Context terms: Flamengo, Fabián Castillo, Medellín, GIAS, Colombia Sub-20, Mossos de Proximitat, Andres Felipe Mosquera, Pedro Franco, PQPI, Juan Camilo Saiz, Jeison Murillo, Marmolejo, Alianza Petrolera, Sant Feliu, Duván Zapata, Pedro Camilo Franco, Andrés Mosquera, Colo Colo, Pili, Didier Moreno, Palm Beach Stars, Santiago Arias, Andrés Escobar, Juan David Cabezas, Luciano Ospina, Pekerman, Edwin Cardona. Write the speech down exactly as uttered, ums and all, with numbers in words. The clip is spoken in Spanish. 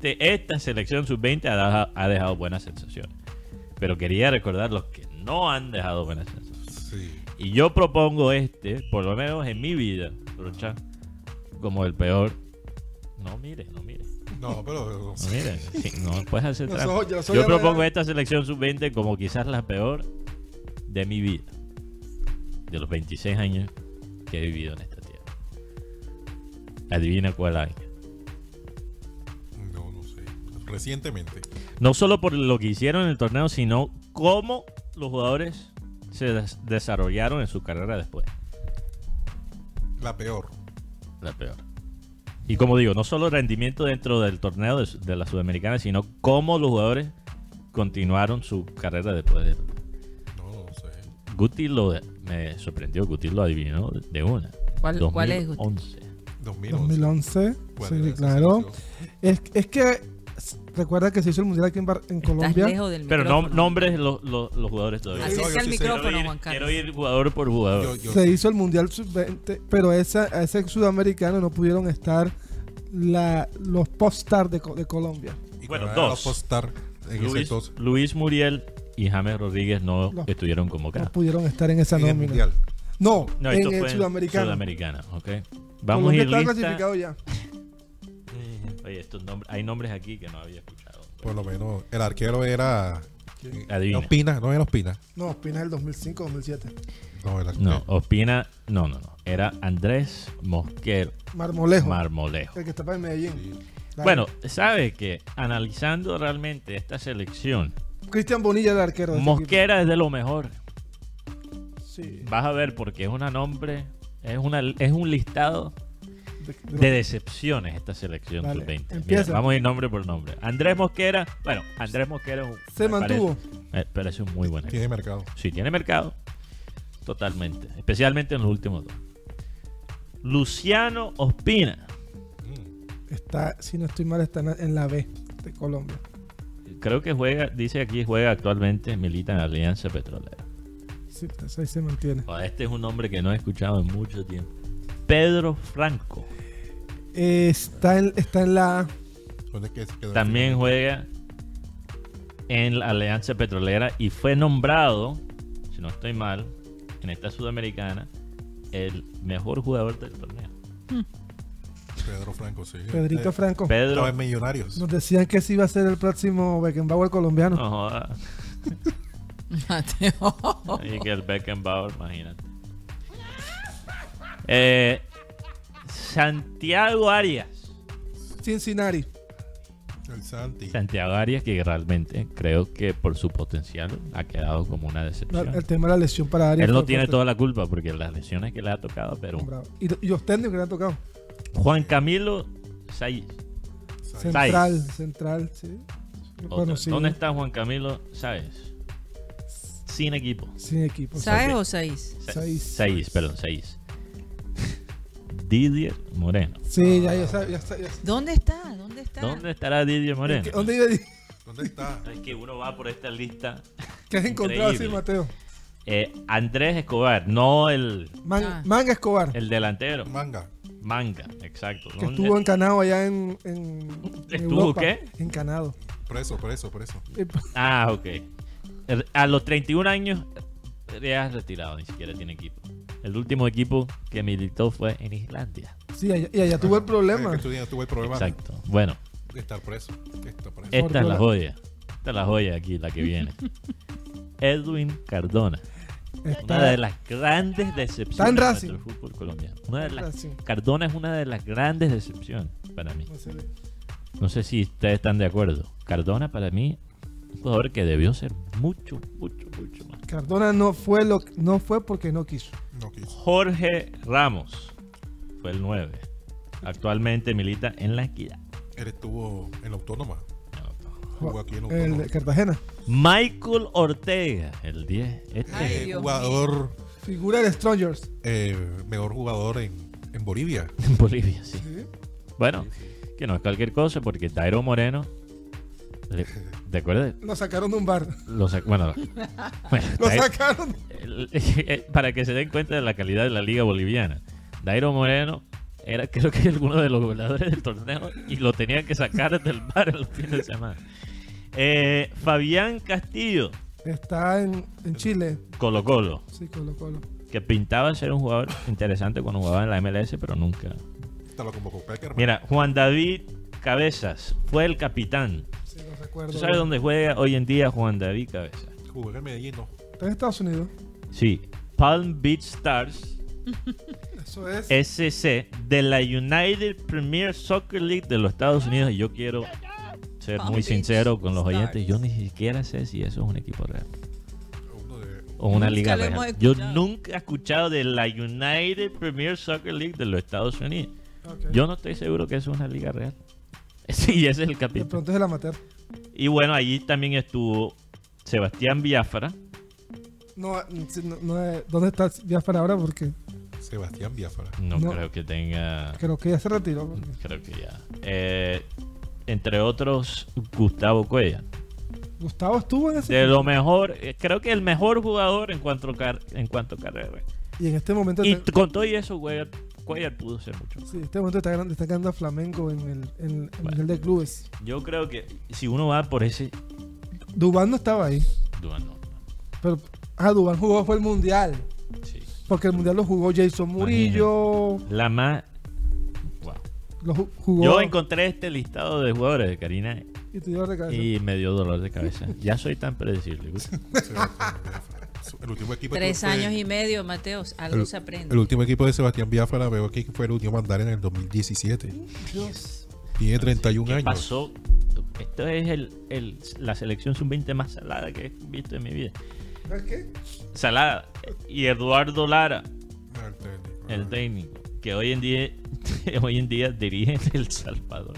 esta selección sub veinte ha dejado, ha dejado buenas sensaciones. Pero quería recordar los que no han dejado buenas sensaciones. Sí. Y yo propongo este, por lo menos en mi vida, brocha, como el peor. No mire, no mire. No, pero... No, mira, sí, no puedes hacer trampa. No, yo, yo propongo esta selección sub veinte como quizás la peor de mi vida. De los veintiséis años que he vivido en esta tierra. Adivina cuál año. No, no sé. Recientemente. No solo por lo que hicieron en el torneo, sino cómo los jugadores se des desarrollaron en su carrera después. La peor. La peor. Y como digo, no solo el rendimiento dentro del torneo de, de la Sudamericana, sino cómo los jugadores continuaron su carrera después de... No, no sé. Guti lo, me sorprendió, Guti lo adivinó de una. ¿Cuál, ¿cuál es Guti? dos mil once. dos mil once, sí, claro. Es, es que recuerda que se hizo el Mundial aquí en, Bar, en Colombia. Lejos del pero no nombres los, los, los jugadores todavía. Acércate al micrófono, Juan Carlos. Quiero ir jugador por jugador. Yo, yo. Se hizo el Mundial sub veinte, pero esa, ese sudamericano no pudieron estar la, los postar de, de Colombia. Y bueno, dos. Postar Luis, Luis Muriel y James Rodríguez no los, estuvieron convocados. No pudieron estar en esa en nómina. El mundial. No, no, en el sudamericano. Sudamericano, ok. Vamos Colombia a ir lista. Clasificado ya. Oye, estos nombres, hay nombres aquí que no había escuchado. Por lo menos el arquero era... Adivina. Ospina, no era Ospina. No, Ospina es el dos mil cinco, dos mil siete. No, el no, Ospina, no, no, no. Era Andrés Mosquera. Marmolejo. Marmolejo. El que estaba en Medellín. Sí. Bueno, ¿sabes qué? Analizando realmente esta selección... Cristian Bonilla el arquero. De Mosquera es de lo mejor. Sí. Vas a ver porque es una nombre, es, una, es un listado... de decepciones esta selección sub veinte. Mira, vamos a ir nombre por nombre. Andrés Mosquera, bueno, Andrés Mosquera es un, se mantuvo. Parece, parece un muy buen equipo. Tiene mercado. Sí, tiene mercado. Totalmente. Especialmente en los últimos dos. Luciano Ospina. Está, si no estoy mal, está en la B de Colombia. Creo que juega, dice aquí, juega actualmente, milita en Alianza Petrolera. Sí, ahí se mantiene. Este es un nombre que no he escuchado en mucho tiempo. Pedro Franco. Eh, está, en, está en la... También juega en la Alianza Petrolera y fue nombrado, si no estoy mal, en esta Sudamericana, el mejor jugador del torneo. Hmm. Pedro Franco, sí. Pedrito eh, Franco. Pedro. Los millonarios. Nos decían que sí iba a ser el próximo Beckenbauer colombiano. No joda. Y que el Beckenbauer, imagínate. Eh, Santiago Arias. Cincinnati. El Santi. Santiago Arias, que realmente creo que por su potencial ha quedado como una decepción. El tema de la lesión para Arias. Él no tiene toda la culpa porque las lesiones que le ha tocado, pero. Bravo. Y, y los técnicos que le han tocado. Juan Camilo Saiz. Central, central, sí. Bueno, sí. ¿Dónde está Juan Camilo Saiz? Sin equipo. Sin equipo. ¿Saiz o Saiz? Saiz. Saiz, perdón, Saiz. Didier Moreno. Sí, ya, ya, ya, ya, ya. ¿Dónde está? ¿Dónde está? ¿Dónde estará Didier Moreno? ¿Qué, dónde, iba, ¿Dónde está? Es que uno va por esta lista. ¿Qué has encontrado así, Mateo? Eh, Andrés Escobar, no el... Man, ah. Manga Escobar. El delantero. Manga. Manga, exacto. Que estuvo encanado allá en, en ¿Estuvo Europa. qué? Encanado. Preso, preso, preso. Ah, ok. A los treinta y un años ya has retirado, ni siquiera tiene equipo. El último equipo que militó fue en Islandia. Sí, allá, y allá tuvo el problema. Estudié, tuvo el problema. Exacto. Bueno. Estar preso. Estar preso. Esta Orgulante. es la joya. Esta es la joya aquí, la que viene. Edwin Cardona. Esta... Una de las grandes decepciones del fútbol colombiano. Una de las... Cardona es una de las grandes decepciones para mí. No sé si ustedes están de acuerdo. Cardona para mí... Un jugador que debió ser mucho, mucho, mucho más. Cardona no fue, lo, no fue porque no quiso. no quiso. Jorge Ramos fue el nueve. Actualmente milita en La Equidad. Él estuvo en la Autónoma. Jugó aquí en Autónoma. El de Cartagena. Michael Ortega, el diez. Este Ay, jugador. Figura de Strongers. Eh, mejor jugador en, en Bolivia. En Bolivia, sí. ¿Sí? Bueno, sí, sí. que no es cualquier cosa porque Dairo Moreno. ¿Te acuerdas? Lo sacaron de un bar. Lo sac bueno, bueno lo sacaron. Para que se den cuenta de la calidad de la liga boliviana. Dairo Moreno era creo que alguno de los goleadores del torneo y lo tenían que sacar del bar los fines de semana. Eh, Fabián Castillo. Está en, en Chile. Colo Colo. Sí, Colo Colo. Que pintaba ser un jugador interesante cuando jugaba en la M L S, pero nunca. Te lo convocó Pekerman. Mira, Juan David Cabezas fue el capitán. Sí, lo recuerdo. ¿Tú sabes bien dónde juega hoy en día Juan David Cabezas? Juega en Medellín, ¿no? Está en Estados Unidos. Sí. Palm Beach Stars. Eso es. S C de la United Premier Soccer League de los Estados Unidos. Y yo quiero ser muy sincero con los oyentes. Yo ni siquiera sé si eso es un equipo real. O una liga real. Yo nunca he escuchado de la United Premier Soccer League de los Estados Unidos. Okay. Yo no estoy seguro que eso es una liga real. Sí, ese es el capítulo. De pronto es el amateur. Y bueno, allí también estuvo Sebastián Viáfara. No, no, no, ¿dónde está Viáfara ahora? Porque Sebastián Viáfara. No, no creo que tenga. Creo que ya se retiró. Porque... Creo que ya. Eh, entre otros, Gustavo Cuellan. Gustavo estuvo en ese. De equipo? Lo mejor, creo que el mejor jugador en cuanto car en cuanto a carrera. Y en este momento. Y te... con todo y eso, Cuellan. Cuellar pudo ser mucho. Sí, en este momento está destacando a Flamengo en el, en, en bueno, nivel de clubes. Yo creo que si uno va por ese... Dubán no estaba ahí. Dubán no. Pero, ah, Dubán jugó, fue el Mundial. Sí. Porque el Mundial lo jugó Jeison Murillo. Imagínate. La más... Wow. Lo jugó... Yo encontré este listado de jugadores de Karina y, te dio dolor de cabeza. Y me dio dolor de cabeza. Ya soy tan predecible. El último equipo Tres fue, años y medio, Mateos. Algo el, se aprende. El último equipo de Sebastián Viáfara, veo que fue el último a andar en el dos mil diecisiete. Dios. Tiene treinta y uno ¿Qué años. Pasó? Esto es el, el, la selección sub veinte más salada que he visto en mi vida. ¿Qué? Salada. Y Eduardo Lara, el técnico, el técnico que hoy en día, hoy en día dirige en El Salvador.